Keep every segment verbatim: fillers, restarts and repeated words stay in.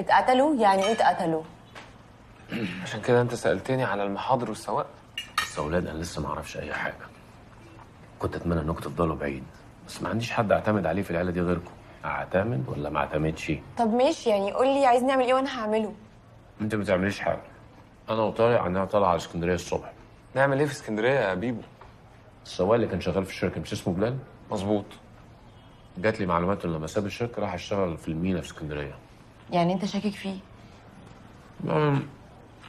اتقتلوا؟ يعني ايه اتقتلوا؟ عشان كده انت سالتني على المحاضر والسواق. بس يا اولاد انا لسه ما اعرفش اي حاجه، كنت اتمنى انكم تفضلوا بعيد، بس ما عنديش حد اعتمد عليه في العيله دي غيركم. اعتمد ولا ما اعتمدش؟ طب ماشي، يعني قول لي عايز نعمل ايه وانا هعمله. انت ما بتعمليش حاجه، انا وطارق عندنا طالعه على اسكندريه الصبح. نعمل ايه في اسكندريه يا بيبو؟ السواق اللي كان شغال في الشركه مش اسمه بلال؟ مظبوط. جات لي معلومات لما ساب الشركه راح اشتغل في المينا في اسكندريه. يعني انت شاكك فيه؟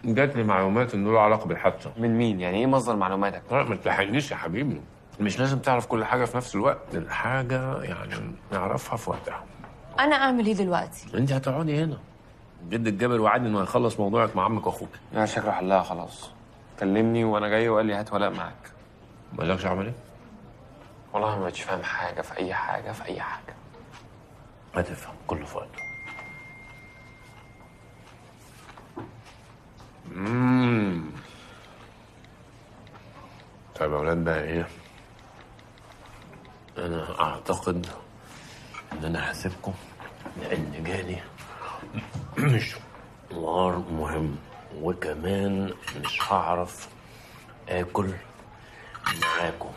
جات لي معلومات انه له علاقه بالحادثه. من مين؟ يعني ايه مصدر معلوماتك؟ لا ما تلحقنيش يا حبيبي، مش لازم تعرف كل حاجه في نفس الوقت، الحاجه يعني نعرفها في وقتها. انا اعمل ايه دلوقتي؟ انت هتقعدي هنا. جدك جابر وعدني انه هيخلص موضوعك مع عمك واخوك. انا شكله حلها خلاص، كلمني وانا جاي وقال لي هات ولاء معاك. ما قالكش اعمل ايه؟ والله ما بقتش فاهم حاجه في اي حاجه في اي حاجه. هتفهم كله في وقته. اممم طيب يا ولاد بقى ايه؟ انا اعتقد ان انا هسيبكم لان جالي مش مشوار مهم، وكمان مش هعرف اكل معاكم.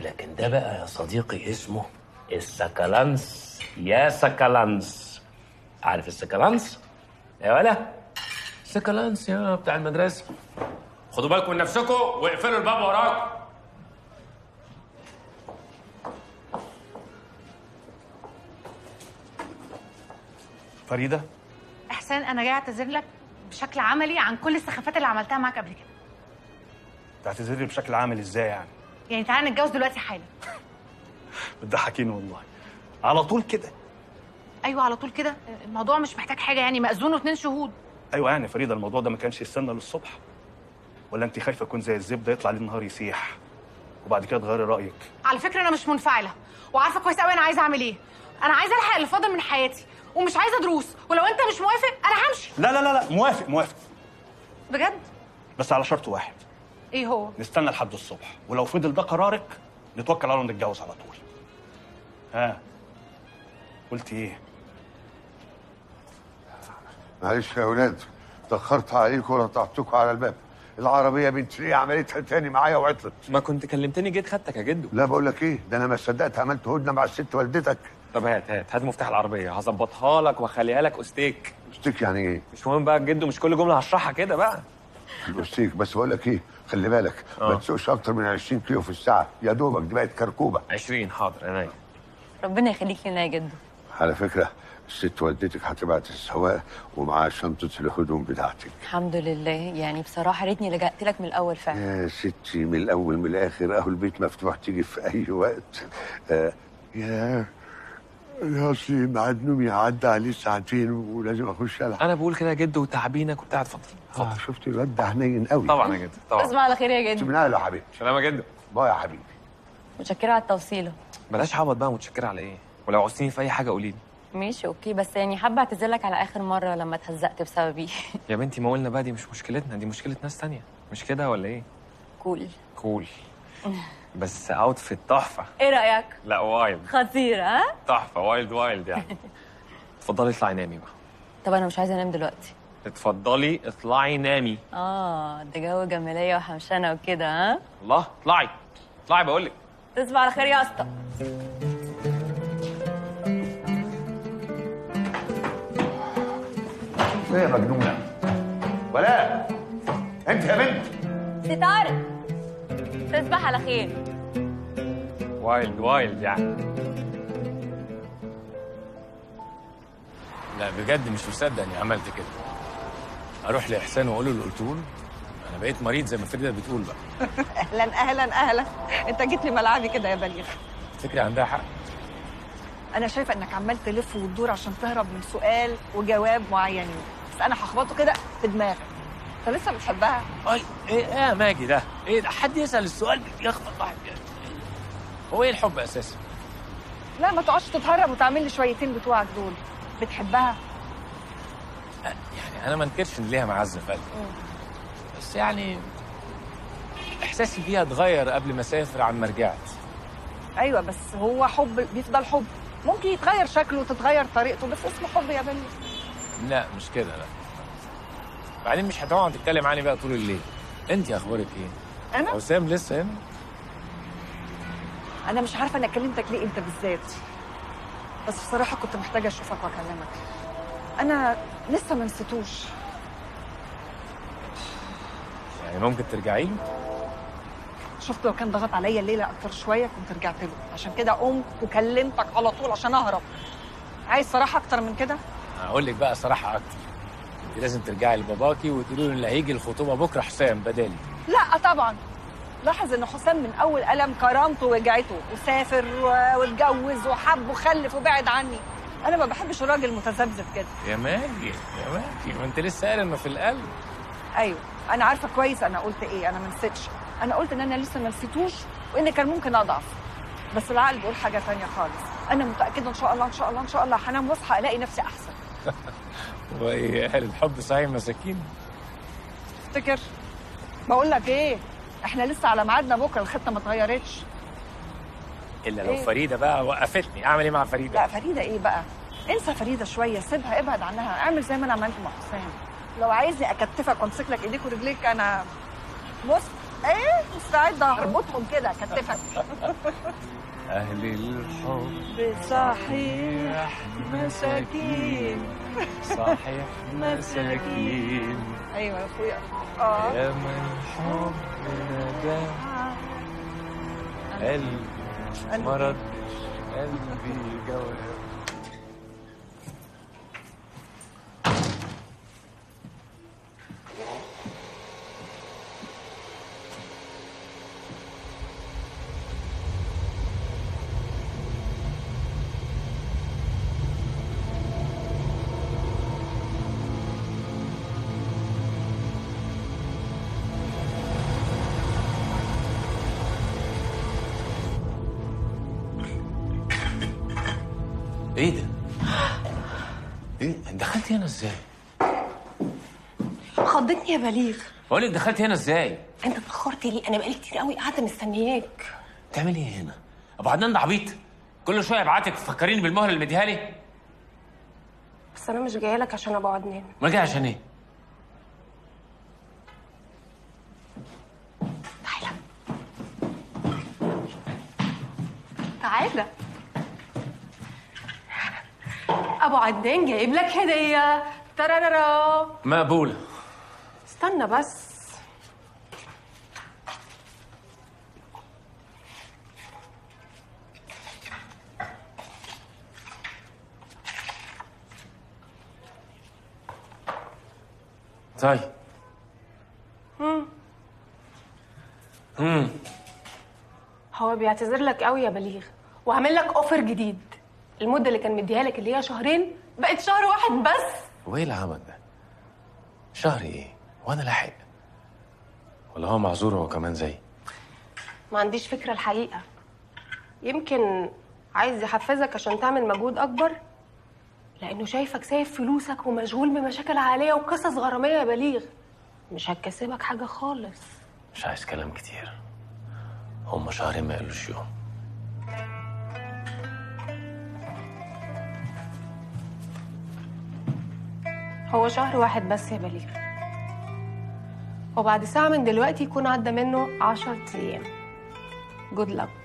لكن ده بقى يا صديقي اسمه السكالانس. يا سكالانس، عارف السكالانس يا ولا؟ سكالانس يا بتاع المدرسه. خدوا بالكم من نفسكم واقفلوا الباب وراكم. فريده، احسان، انا جاي اعتذر لك بشكل عملي عن كل السخافات اللي عملتها معاك قبل كده. تعتذر لي بشكل عملي ازاي يعني؟ يعني تعالى نتجوز دلوقتي حالا. بتضحكيني والله. على طول كده؟ ايوه على طول كده، الموضوع مش محتاج حاجه يعني، مأذون واثنين شهود. ايوه يعني فريده الموضوع ده ما كانش يستنى للصبح؟ ولا انت خايفه يكون زي الزبده يطلع ليه النهار يسيح وبعد كده تغيري رايك؟ على فكره انا مش منفعله وعارفه كويس قوي انا عايزه اعمل ايه. انا عايزه الحق اللي فاضل من حياتي ومش عايزه دروس، ولو انت مش موافق انا همشي. لا لا لا لا، موافق موافق بجد، بس على شرط واحد. ايه هو؟ نستنى لحد الصبح، ولو فضل ده قرارك نتوكل على الله ونتجوز على طول. ها قلت ايه؟ معلش يا اولاد اتاخرت عليكم ونطعتكم على الباب. العربيه بنت شيريه عملتها تاني معايا وعطلت. ما كنت كلمتني جيت خدتك يا جدو. لا بقول لك ايه، ده انا ما صدقت عملت هدنه مع الست والدتك. طب هات هات هات مفتاح العربيه هظبطها لك واخليها لك استيك. استيك يعني ايه؟ مش مهم بقى يا جدو، مش كل جمله هشرحها كده بقى. الاستيك بس بقول لك ايه، خلي بالك ما تسوقش اكتر من عشرين كيلو في الساعه، يا دوبك دي بقت كركوبه. عشرين حاضر عينيا. ربنا يخليك لنا يا جدو. على فكره الست والدتك هتبعت السواق ومعاه شنطه الهدوم بتاعتك. الحمد لله، يعني بصراحه ريتني لجأت لك من الاول فعلا. يا ستي من الاول من الاخر اهو البيت مفتوح، تيجي في اي وقت. آه يا يا اصلي ميعاد نومي عدى عليه ساعتين ولازم اخش العب. انا بقول كده يا جدو وتعبينك وبتاع. اتفضل اتفضل. آه شفت الواد ده حنين قوي. طبعا يا جدو طبعا. تصبح على خير يا جدو. سيبناها له يا حبيبي. سلام يا جدو. باي يا حبيبي. متشكره على التوصيله. بلاش عبط بقى. متشكره على ايه؟ ولو عوزتيني في اي حاجه قولي لي. ماشي اوكي، بس يعني حابه اعتذر لك على اخر مره لما اتهزقت بسببي. يا بنتي ما قلنا بقى، دي مش مشكلتنا، دي مشكله ناس ثانيه، مش كده ولا ايه؟ كول كول. بس اوتفيت تحفه، ايه رايك؟ لا وايلد خطير. ها تحفه، وايلد وايلد يعني. اتفضلي اطلعي نامي بقى. طب انا مش عايزه انام دلوقتي. اتفضلي اطلعي نامي. اه ده جو جماليه وحمشانه وكده. ها الله، اطلعي اطلعي بقول لك. تصبح على خير يا اسطى. ايه يا مجنونه؟ ولاء انت يا بنت. ستارة تصبح على خير. وايلد وايلد يعني. لا بجد مش مصدق اني عملت كده. اروح لاحسان واقول له اللي قلته له، انا بقيت مريض زي ما فريده بتقول بقى. اهلا اهلا اهلا، انت جيت لي ملعبي كده يا بليغ. تفتكري عندها حق؟ أنا شايفة إنك عمال تلف وتدور عشان تهرب من سؤال وجواب معينين، بس أنا هخبطه كده في دماغك. أنت لسه بتحبها؟ أي إيه يا ماجي ده؟ إيه ده؟ حد يسأل السؤال بيخبط واحد كده. هو إيه الحب أساسا؟ لا ما تقعدش تتهرب وتعمل لي شويتين بتوعك دول. بتحبها؟ يعني أنا ما أنكرش إن ليها معزة في قلبي، بس يعني إحساسي بيها اتغير قبل ما أسافر عن ما رجعت. أيوه بس هو حب بيفضل حب، ممكن يتغير شكله وتتغير طريقته بس اسمه حب يا بني. لا مش كده. لا بعدين مش هتقعد تتكلم عني بقى طول الليل. انت اخبارك ايه؟ انا وسام لسه هنا. انا مش عارفه انا كلمتك ليه انت بالذات، بس بصراحه كنت محتاجه اشوفك واكلمك. انا لسه ما نسيتوش. يعني ممكن ترجعي له؟ شفت لو كان ضغط عليا الليله اكتر شويه كنت رجعت له، عشان كده قمت وكلمتك على طول عشان اهرب. عايز صراحه اكتر من كده؟ هقول لك بقى صراحه اكتر. انت لازم ترجعي لباباكي وتقولي له ان اللي هيجي الخطوبه بكره حسام بدالي. لا طبعا. لاحظ ان حسام من اول قلم كرامته وجعته، وسافر واتجوز وحب وخلف وبعد عني. انا ما بحبش الراجل المتذبذب كده. يا ماجي يا ماجي، ما انت لسه قايله انه في القلب. ايوه انا عارفه كويس انا قلت ايه. انا ما نسيتش، انا قلت ان انا لسه ما نسيتوش وان كان ممكن اضعف، بس العقل بيقول حاجه ثانيه خالص. انا متاكده ان شاء الله ان شاء الله ان شاء الله هنام واصحى الاقي نفسي احسن. وايه اهل الحب صحيح مساكين. افتكر بقول لك ايه، احنا لسه على ميعادنا بكره، الخطه ما اتغيرتش. الا لو إيه؟ فريده بقى وقفتني، اعمل ايه مع فريده؟ لا فريده ايه بقى؟ انسى فريده شويه، سيبها، ابعد عنها، اعمل زي ما انا عملت مع حسام. لو عايزني اكتفك وامسك لك ايديك ورجليك انا بص ايه مستعده هربطهم كده اكتفك. اهل الحب صحيح مساكين، صحيح مساكين. ايوه يا اخويا. اه يا من حبنا ده قلبي ما ردش، قلبي جواب. ايه ده؟ ايه دخلتي هنا ازاي؟ خضتني يا بليغ. بقول لك دخلتي هنا ازاي؟ انت اتاخرت ليه؟ انا بقالي كتير قوي قاعده مستنياك. بتعمل ايه هنا؟ ابو عدنان ده عبيط؟ كل شويه ابعتك تفكريني بالمهله اللي مديها لي؟ بس انا مش جايه لك عشان ابو عدنان. امال جايه عشان ايه؟ تعالى تعالى. ابو عدنان جايب لك هديه. ترارارا مقبوله. استنى بس. طيب. امم امم هو بيعتذر لك قوي يا بليغ، وعامل لك اوفر جديد. المدة اللي كان مديها لك اللي هي شهرين بقت شهر واحد بس. وايه العمل ده؟ شهر ايه؟ وانا لاحق؟ ولا هو معذور هو كمان زي؟ ما عنديش فكرة الحقيقة. يمكن عايز يحفزك عشان تعمل مجهود أكبر، لأنه شايفك سايب فلوسك ومشغول بمشاكل عالية وقصص غرامية يا بليغ. مش هتكسبك حاجة خالص. مش عايز كلام كتير. هما شهرين ما قالوش يوم. هو شهر واحد بس يا بليغ، وبعد ساعة من دلوقتي يكون عدى منه عشرة أيام. جود لك.